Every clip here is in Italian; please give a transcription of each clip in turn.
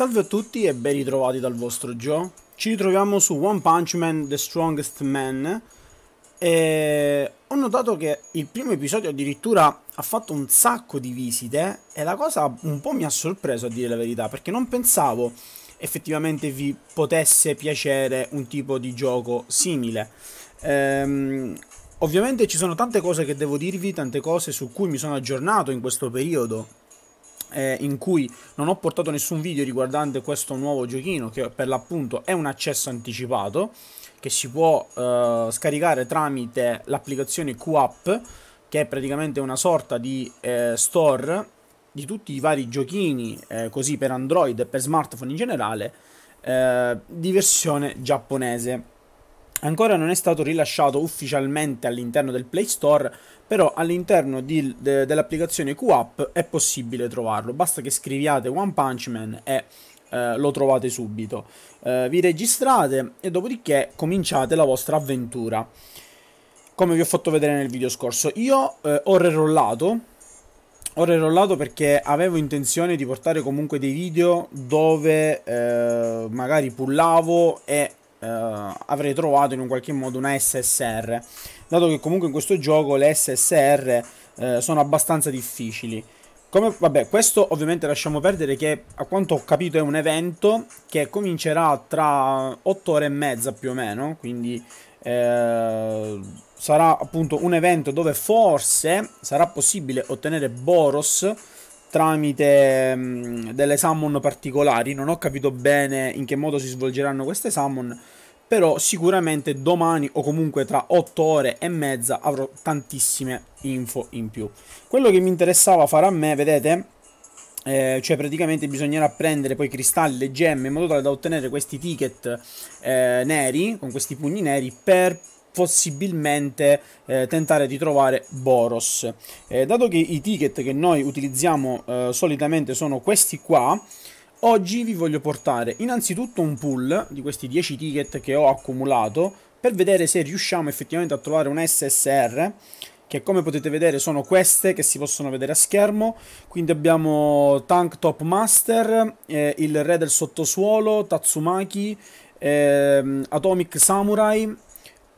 Salve a tutti e ben ritrovati dal vostro Joe. Ci ritroviamo su One Punch Man The Strongest Man e ho notato che il primo episodio addirittura ha fatto un sacco di visite e la cosa un po' mi ha sorpreso, a dire la verità, perché non pensavo effettivamente vi potesse piacere un tipo di gioco simile. Ovviamente ci sono tante cose che devo dirvi, tante cose su cui mi sono aggiornato in questo periodo in cui non ho portato nessun video riguardante questo nuovo giochino, che per l'appunto è un accesso anticipato che si può scaricare tramite l'applicazione QApp, che è praticamente una sorta di store di tutti i vari giochini così per Android e per smartphone in generale, di versione giapponese. Ancora non è stato rilasciato ufficialmente all'interno del Play Store, però all'interno dell'applicazione QApp è possibile trovarlo. Basta che scriviate One Punch Man e lo trovate subito. Vi registrate e dopodiché cominciate la vostra avventura. Come vi ho fatto vedere nel video scorso, io ho rerollato perché avevo intenzione di portare comunque dei video dove magari pullavo e avrei trovato in un qualche modo una SSR, dato che comunque in questo gioco le SSR sono abbastanza difficili. Vabbè, questo ovviamente lasciamo perdere, che a quanto ho capito è un evento che comincerà tra 8 ore e mezza più o meno, quindi sarà appunto un evento dove forse sarà possibile ottenere Boros tramite delle summon particolari. Non ho capito bene in che modo si svolgeranno queste summon, però sicuramente domani o comunque tra 8 ore e mezza avrò tantissime info in più. Quello che mi interessava fare a me, vedete, cioè praticamente bisognerà prendere poi cristalli e gemme in modo tale da ottenere questi ticket neri, con questi pugni neri, per possibilmente tentare di trovare Boros. Dato che i ticket che noi utilizziamo solitamente sono questi qua, oggi vi voglio portare innanzitutto un pull di questi 10 ticket che ho accumulato per vedere se riusciamo effettivamente a trovare un SSR, che come potete vedere sono queste che si possono vedere a schermo. Quindi abbiamo Tank Top Master, il Re del Sottosuolo, Tatsumaki, Atomic Samurai,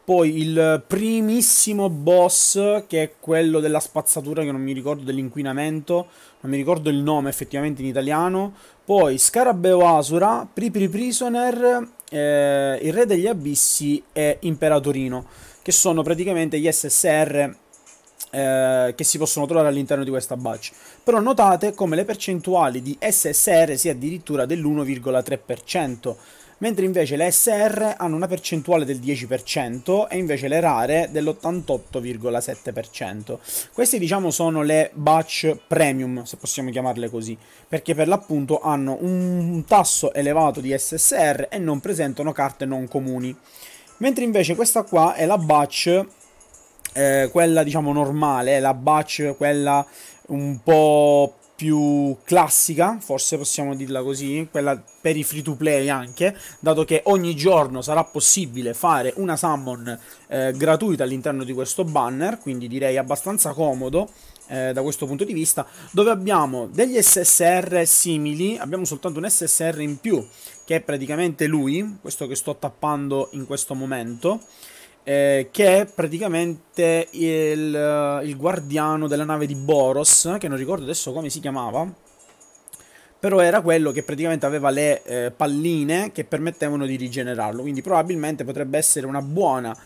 poi il primissimo boss che è quello della spazzatura, che non mi ricordo, dell'inquinamento, non mi ricordo il nome effettivamente in italiano, poi Scarabeo Asura, Pri Pri Prisoner, il Re degli Abissi e Imperatorino, che sono praticamente gli SSR che si possono trovare all'interno di questa batch. Però notate come le percentuali di SSR sia addirittura dell'1,3%, mentre invece le SR hanno una percentuale del 10% e invece le rare dell'88,7%. Queste, diciamo, sono le batch premium, se possiamo chiamarle così, perché per l'appunto hanno un tasso elevato di SSR e non presentano carte non comuni. Mentre invece questa qua è la batch, quella diciamo normale, la batch quella un po' più classica, forse possiamo dirla così, quella per i free to play anche, dato che ogni giorno sarà possibile fare una summon gratuita all'interno di questo banner, quindi direi abbastanza comodo da questo punto di vista, dove abbiamo degli SSR simili. Abbiamo soltanto un SSR in più, che è praticamente lui, questo che sto tappando in questo momento, che è praticamente il guardiano della nave di Boros, che non ricordo adesso come si chiamava, però era quello che praticamente aveva le palline che permettevano di rigenerarlo, quindi probabilmente potrebbe essere una buona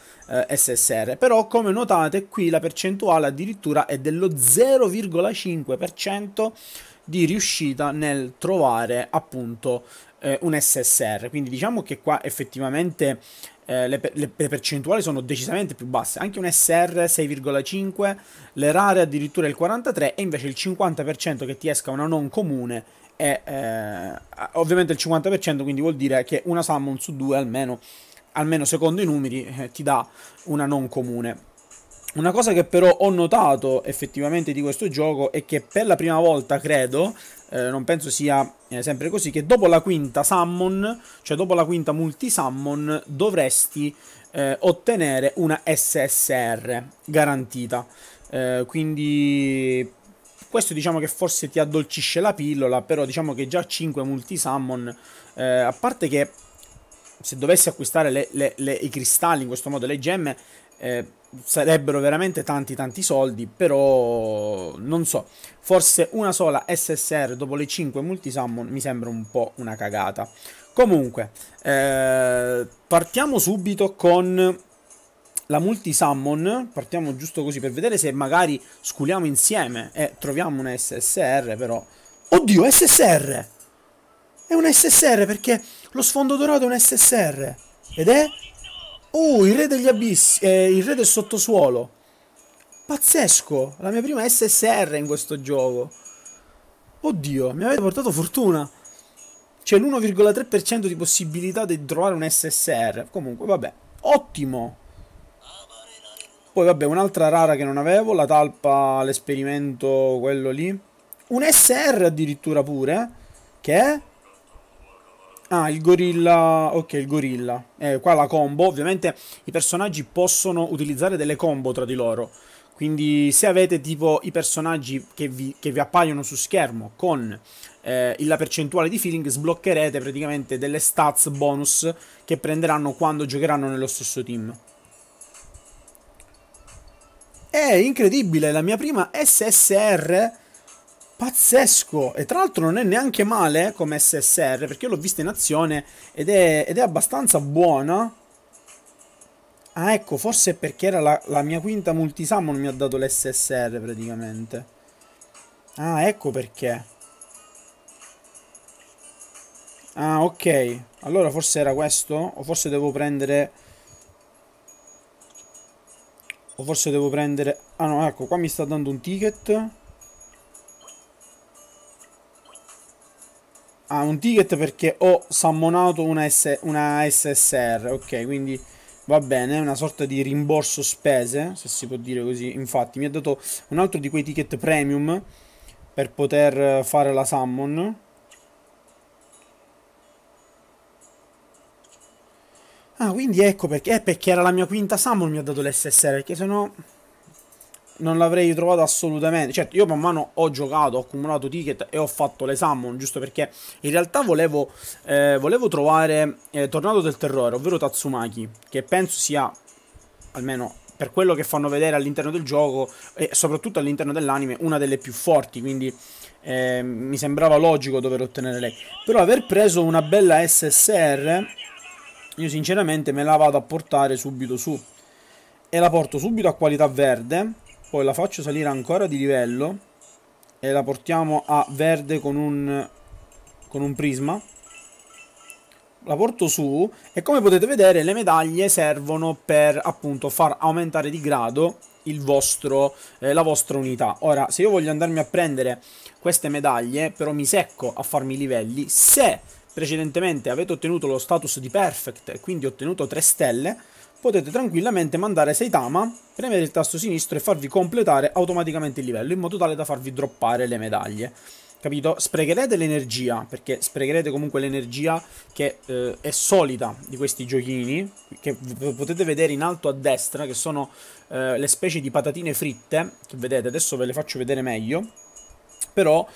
SSR. Però come notate qui la percentuale addirittura è dello 0,5% di riuscita nel trovare appunto un SSR, quindi diciamo che qua effettivamente le percentuali sono decisamente più basse. Anche un SR 6,5, le rare addirittura il 43, e invece il 50% che ti esca una non comune è ovviamente il 50%, quindi vuol dire che una summon su due almeno secondo i numeri ti dà una non comune. Una cosa che però ho notato effettivamente di questo gioco è che per la prima volta, credo, non penso sia sempre così, che dopo la quinta summon, cioè dopo la quinta multisummon, dovresti ottenere una SSR garantita. Quindi Questo diciamo che forse ti addolcisce la pillola, però diciamo che già 5 multi-summon, a parte che se dovessi acquistare i cristalli, in questo modo le gemme, sarebbero veramente tanti soldi, però non so, forse una sola SSR dopo le 5 multi-summon mi sembra un po' una cagata. Comunque, partiamo subito con la multi-summon, partiamo giusto così per vedere se magari sculiamo insieme e troviamo una SSR però... Oddio, SSR! È una SSR perché lo sfondo dorato è un SSR, ed è... Oh, il re degli abissi, il re del sottosuolo. Pazzesco, la mia prima SSR in questo gioco. Oddio, mi avete portato fortuna. C'è l'1,3% di possibilità di trovare un SSR. Comunque, vabbè, ottimo. Poi, vabbè, un'altra rara che non avevo, la talpa, l'esperimento, quello lì. Un SR addirittura pure, che è... Ah, il gorilla, ok, il gorilla, qua la combo, ovviamente i personaggi possono utilizzare delle combo tra di loro, quindi se avete tipo i personaggi che vi appaiono su schermo con la percentuale di feeling, sbloccherete praticamente delle stats bonus che prenderanno quando giocheranno nello stesso team. È incredibile, la mia prima SSR... Pazzesco! E tra l'altro non è neanche male come SSR, perché l'ho vista in azione ed è abbastanza buona. Ah, ecco, forse perché era la mia quinta multisummon mi ha dato l'SSR praticamente. Ah, ecco perché. Ah, ok. Allora forse era questo? O forse devo prendere... Ah no, ecco, qua mi sta dando un ticket... Ah, un ticket perché ho summonato una SSR, ok, quindi va bene, è una sorta di rimborso spese, se si può dire così. Infatti mi ha dato un altro di quei ticket premium per poter fare la summon. Ah, quindi ecco perché, perché era la mia quinta summon mi ha dato l'SSR, perché sennò... non l'avrei trovato assolutamente. Certo, io man mano ho giocato, ho accumulato ticket e ho fatto le summon, giusto perché in realtà volevo trovare Tornado del Terrore, ovvero Tatsumaki, che penso sia, almeno per quello che fanno vedere all'interno del gioco e soprattutto all'interno dell'anime, una delle più forti, quindi mi sembrava logico dover ottenere lei. Però aver preso una bella SSR, io sinceramente me la vado a portare subito su, e la porto subito a qualità verde. Poi la faccio salire ancora di livello e la portiamo a verde con un prisma. La porto su e come potete vedere le medaglie servono per appunto far aumentare di grado il vostro, la vostra unità. Ora, se io voglio andarmi a prendere queste medaglie, però mi secco a farmi i livelli, se precedentemente avete ottenuto lo status di Perfect e quindi ottenuto 3 stelle, potete tranquillamente mandare Saitama, premere il tasto sinistro e farvi completare automaticamente il livello, in modo tale da farvi droppare le medaglie. Capito? Sprecherete l'energia, perché sprecherete comunque l'energia che è solita di questi giochini, che potete vedere in alto a destra, che sono le specie di patatine fritte, che vedete, adesso ve le faccio vedere meglio. Però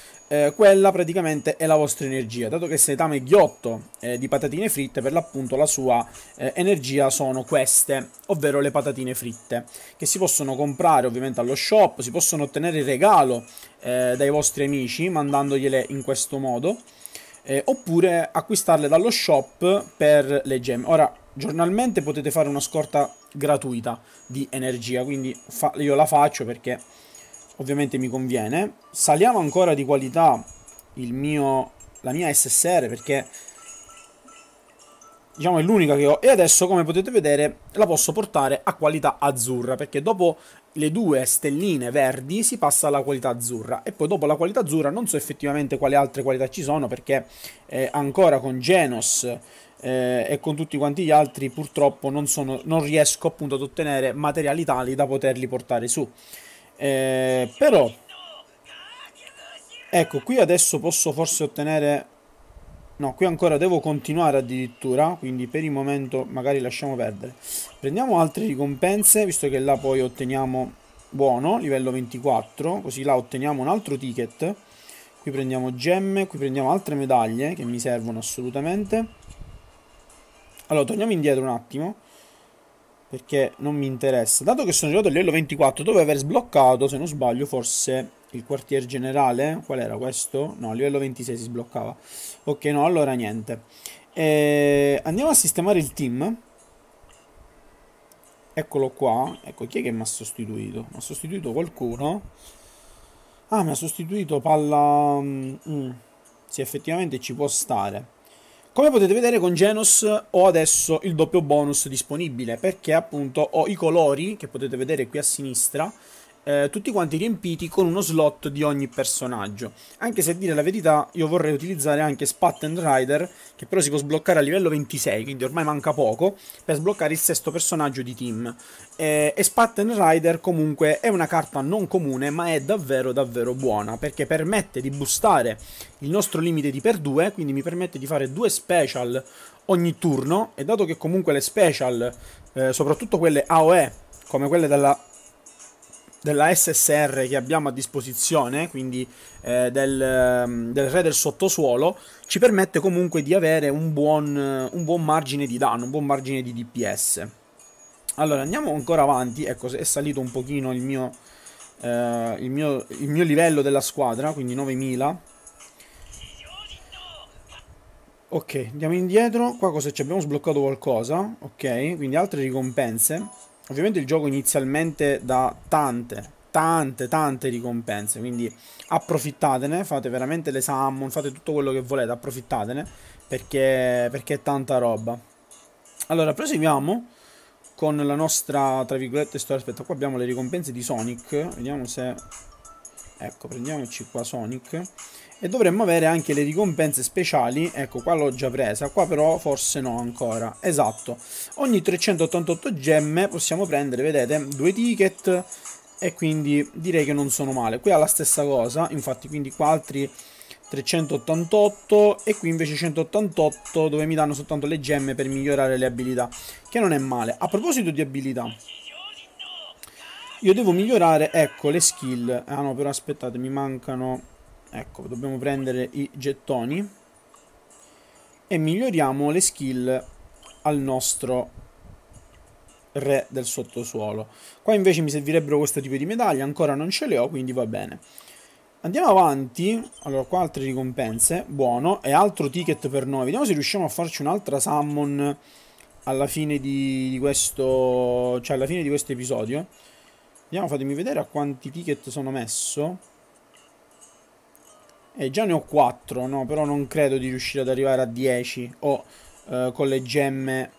quella praticamente è la vostra energia, dato che Saitama è ghiotto di patatine fritte, per l'appunto la sua energia sono queste, ovvero le patatine fritte, che si possono comprare ovviamente allo shop, si possono ottenere in regalo dai vostri amici mandandogliele in questo modo, oppure acquistarle dallo shop per le gemme. Ora, giornalmente potete fare una scorta gratuita di energia, quindi io la faccio perché... ovviamente mi conviene. Saliamo ancora di qualità la mia SSR, perché diciamo è l'unica che ho. E adesso, come potete vedere, la posso portare a qualità azzurra, perché dopo le 2 stelline verdi si passa alla qualità azzurra. E poi dopo la qualità azzurra non so effettivamente quali altre qualità ci sono, perché ancora con Genos e con tutti quanti gli altri purtroppo non riesco appunto ad ottenere materiali tali da poterli portare su. Però ecco, qui adesso posso forse ottenere... no, qui ancora devo continuare addirittura, quindi per il momento magari lasciamo perdere. Prendiamo altre ricompense, visto che là poi otteniamo buono, livello 24, così là otteniamo un altro ticket. Qui prendiamo gemme, qui prendiamo altre medaglie che mi servono assolutamente. Allora, torniamo indietro un attimo, perché non mi interessa. Dato che sono arrivato al livello 24, dovevo aver sbloccato, se non sbaglio, forse il quartier generale. Qual era questo? No, a livello 26 si sbloccava. Ok, no, allora niente. Andiamo a sistemare il team. Eccolo qua. Ecco, chi è che mi ha sostituito? Mi ha sostituito qualcuno? Ah, mi ha sostituito Palla. Sì, effettivamente ci può stare. Come potete vedere, con Genos ho adesso il doppio bonus disponibile, perché appunto ho i colori, che potete vedere qui a sinistra, tutti quanti riempiti con uno slot di ogni personaggio. Anche se, a dire la verità, io vorrei utilizzare anche Spotted Rider, che però si può sbloccare a livello 26, quindi ormai manca poco per sbloccare il sesto personaggio di team. E Spotted Rider comunque è una carta non comune, ma è davvero davvero buona, perché permette di boostare il nostro limite di per 2, quindi mi permette di fare 2 special ogni turno. E dato che comunque le special, soprattutto quelle AOE, come quelle della SSR che abbiamo a disposizione, quindi del re del sottosuolo, ci permette comunque di avere un buon margine di danno, un buon margine di DPS. Allora, andiamo ancora avanti. Ecco, è salito un pochino il mio livello della squadra, quindi 9000. Ok, andiamo indietro. Qua cosa ci abbiamo sbloccato qualcosa. Ok, quindi altre ricompense. Ovviamente il gioco inizialmente dà tante ricompense, quindi approfittatene, fate veramente le summon, fate tutto quello che volete, approfittatene, perché è tanta roba. Allora, proseguiamo con la nostra, tra virgolette, storia. Aspetta, qua abbiamo le ricompense di Sonic, vediamo se... Ecco, prendiamoci qua Sonic. E dovremmo avere anche le ricompense speciali. Ecco, qua l'ho già presa. Qua però forse no ancora. Esatto. Ogni 388 gemme possiamo prendere, vedete, 2 ticket. E quindi direi che non sono male. Qui ha la stessa cosa. Infatti, quindi qua altri 388. E qui invece 188, dove mi danno soltanto le gemme per migliorare le abilità, che non è male. A proposito di abilità, io devo migliorare, ecco, le skill. Ah no, però aspettate, mi mancano... Ecco, dobbiamo prendere i gettoni e miglioriamo le skill al nostro re del sottosuolo. Qua invece mi servirebbero questo tipo di medaglie, ancora non ce le ho, quindi va bene. Andiamo avanti. Allora, qua altre ricompense, buono, e altro ticket per noi. Vediamo se riusciamo a farci un'altra summon alla fine di questo, cioè alla fine di questo episodio. Vediamo, fatemi vedere a quanti ticket sono messo. Già ne ho 4, no, però non credo di riuscire ad arrivare a 10 o con le gemme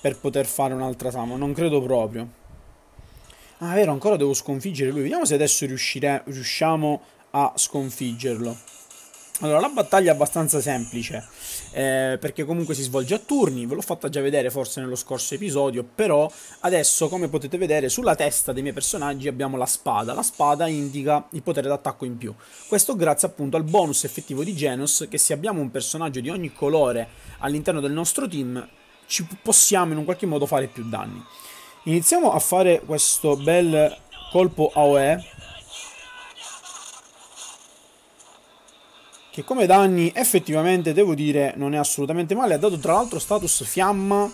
per poter fare un'altra summon, non credo proprio. Ah, vero, ancora devo sconfiggere lui. Vediamo se adesso riusciamo a sconfiggerlo. Allora, la battaglia è abbastanza semplice, perché comunque si svolge a turni. Ve l'ho fatta già vedere forse nello scorso episodio, però adesso, come potete vedere, sulla testa dei miei personaggi abbiamo la spada. La spada indica il potere d'attacco in più. Questo grazie appunto al bonus effettivo di Genos, che se abbiamo un personaggio di ogni colore all'interno del nostro team, ci possiamo in un qualche modo fare più danni. Iniziamo a fare questo bel colpo AOE, che come danni effettivamente devo dire non è assolutamente male. Ha dato tra l'altro status fiamma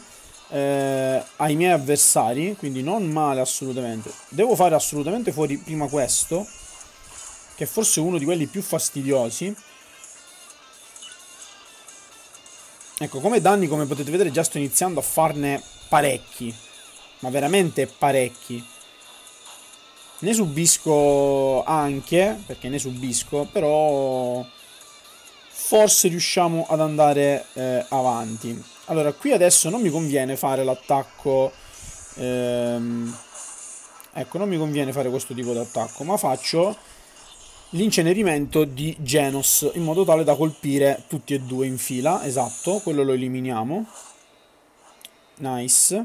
ai miei avversari, quindi non male assolutamente. Devo fare assolutamente fuori prima questo, che è forse uno di quelli più fastidiosi. Ecco, come danni, come potete vedere, già sto iniziando a farne parecchi, ma veramente parecchi. Ne subisco anche, perché ne subisco, però... Forse riusciamo ad andare avanti. Allora, qui adesso non mi conviene fare l'attacco. Ecco, non mi conviene fare questo tipo di attacco, ma faccio l'incenerimento di Genos, in modo tale da colpire tutti e due in fila. Esatto, quello lo eliminiamo. Nice.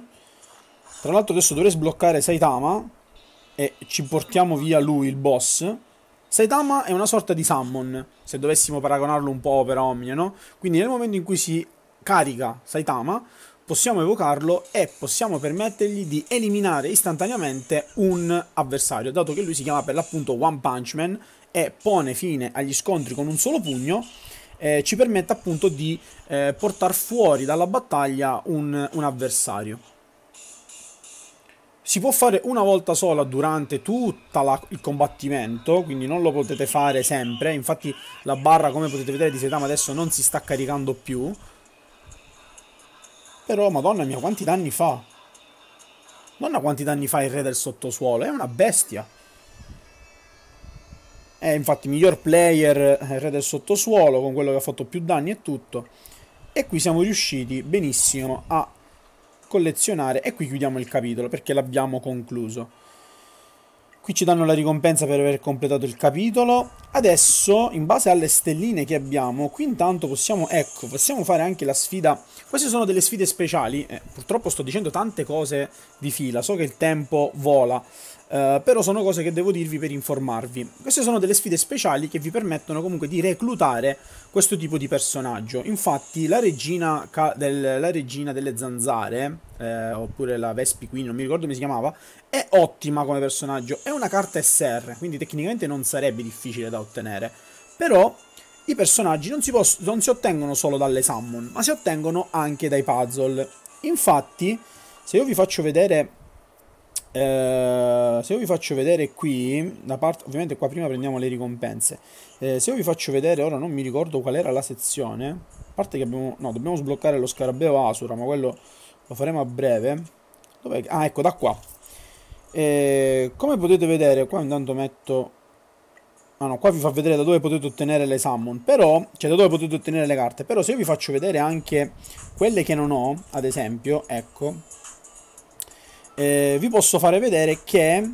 Tra l'altro adesso dovrei sbloccare Saitama e ci portiamo via lui, il boss. Saitama è una sorta di summon, se dovessimo paragonarlo un po' per omnia, no? Quindi nel momento in cui si carica Saitama, possiamo evocarlo e possiamo permettergli di eliminare istantaneamente un avversario, dato che lui si chiama per l'appunto One Punch Man e pone fine agli scontri con un solo pugno. Ci permette appunto di portare fuori dalla battaglia un avversario. Si può fare una volta sola durante tutto il combattimento, quindi non lo potete fare sempre. Infatti la barra, come potete vedere, di Saitama adesso non si sta caricando più. Però madonna mia, quanti danni fa. Madonna quanti danni fa il re del sottosuolo, è una bestia. È infatti miglior player, il re del sottosuolo, con quello che ha fatto più danni e tutto. E qui siamo riusciti benissimo a collezionare. E qui chiudiamo il capitolo, perché l'abbiamo concluso. Qui ci danno la ricompensa per aver completato il capitolo. Adesso, in base alle stelline che abbiamo, qui intanto possiamo, ecco, possiamo fare anche la sfida. Queste sono delle sfide speciali. Purtroppo sto dicendo tante cose di fila, so che il tempo vola. Però sono cose che devo dirvi per informarvi. Queste sono delle sfide speciali che vi permettono comunque di reclutare questo tipo di personaggio. Infatti la regina delle zanzare, oppure la Vespi Queen, non mi ricordo come si chiamava, è ottima come personaggio. È una carta SR, quindi tecnicamente non sarebbe difficile da ottenere. Però i personaggi non si ottengono solo dalle summon, ma si ottengono anche dai puzzle. Infatti se io vi faccio vedere qui da parte, ovviamente qua prima prendiamo le ricompense. Se io vi faccio vedere, ora non mi ricordo qual era la sezione, a parte che abbiamo, no, dobbiamo sbloccare lo Scarabeo Asura, ma quello lo faremo a breve. Dov'è? Ah, ecco, da qua. Come potete vedere qua, intanto metto, ah no, qua vi fa vedere da dove potete ottenere le summon, però, cioè da dove potete ottenere le carte. Però se io vi faccio vedere anche quelle che non ho, ad esempio, ecco, vi posso fare vedere che,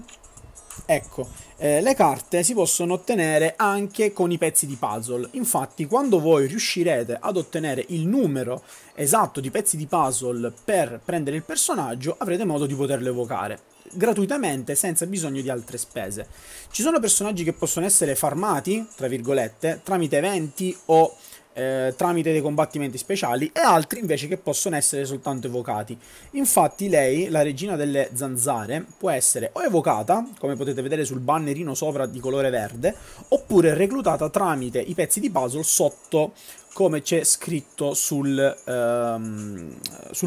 ecco, le carte si possono ottenere anche con i pezzi di puzzle. Infatti quando voi riuscirete ad ottenere il numero esatto di pezzi di puzzle per prendere il personaggio, avrete modo di poterlo evocare gratuitamente senza bisogno di altre spese. Ci sono personaggi che possono essere farmati, tra virgolette, tramite eventi o tramite dei combattimenti speciali, e altri invece che possono essere soltanto evocati. Infatti lei, la regina delle zanzare, può essere o evocata, come potete vedere sul bannerino sopra di colore verde, oppure reclutata tramite i pezzi di puzzle sotto, come c'è scritto sul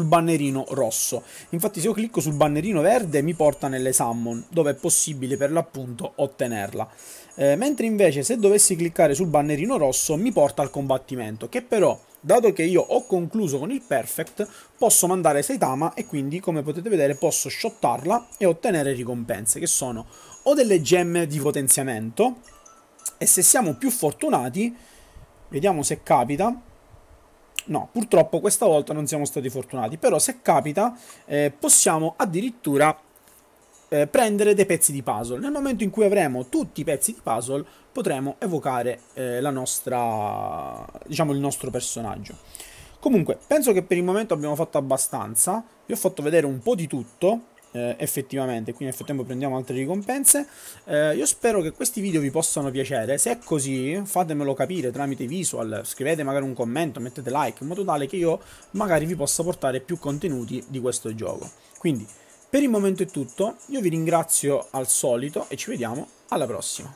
bannerino rosso. Infatti se io clicco sul bannerino verde mi porta nelle summon, dove è possibile per l'appunto ottenerla. Mentre invece se dovessi cliccare sul bannerino rosso mi porta al combattimento, che però, dato che io ho concluso con il perfect, posso mandare Saitama e quindi, come potete vedere, posso shottarla e ottenere ricompense, che sono o delle gemme di potenziamento, e se siamo più fortunati, vediamo se capita. No, purtroppo questa volta non siamo stati fortunati, però se capita possiamo addirittura prendere dei pezzi di puzzle. Nel momento in cui avremo tutti i pezzi di puzzle potremo evocare il nostro personaggio. Comunque penso che per il momento abbiamo fatto abbastanza. Vi ho fatto vedere un po' di tutto, effettivamente. Quindi nel frattempo prendiamo altre ricompense. Io spero che questi video vi possano piacere. Se è così fatemelo capire tramite visual, scrivete magari un commento, mettete like, in modo tale che io magari vi possa portare più contenuti di questo gioco. Quindi per il momento è tutto, io vi ringrazio al solito e ci vediamo alla prossima.